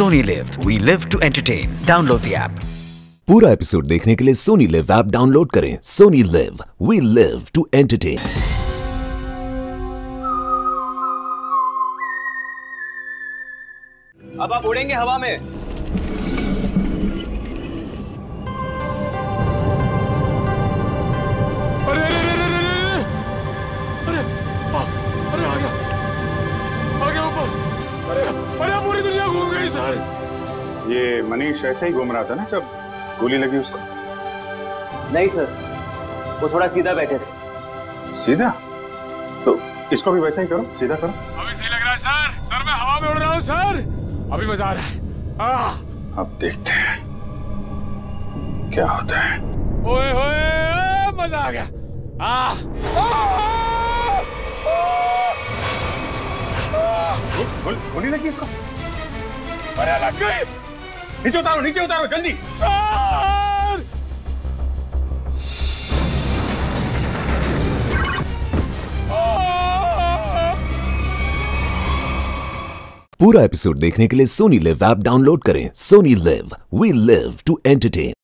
Sony LIV, we live to entertain. Download the app. पूरा episode देखने के लिए Sony LIV ऐप डाउनलोड करें. Sony LIV, we live to entertain. अब आप उड़ेंगे हवा में। अरे अरे अरे आ गया ऊपर। अरे पूरी दुनिया घूम गई सर। ये मनीष ऐसे ही घूम रहा था ना जब गोली लगी उसको? नहीं सर, वो थोड़ा सीधा बैठे थे। सीधा? तो इसको भी वैसा ही करो, सीधा करो। अभी सही लग रहा है सर। सर मैं हवा में उड़ रहा हूँ सर, अभी मजा आ रहा है। अब देखते हैं क्या होता है। ओए होए मजा आ गया। गोली लगी इसको। अरे लग गई। नीचे उतारो जल्दी। पूरा एपिसोड देखने के लिए Sony LIV ऐप डाउनलोड करें. Sony LIV, we live to entertain.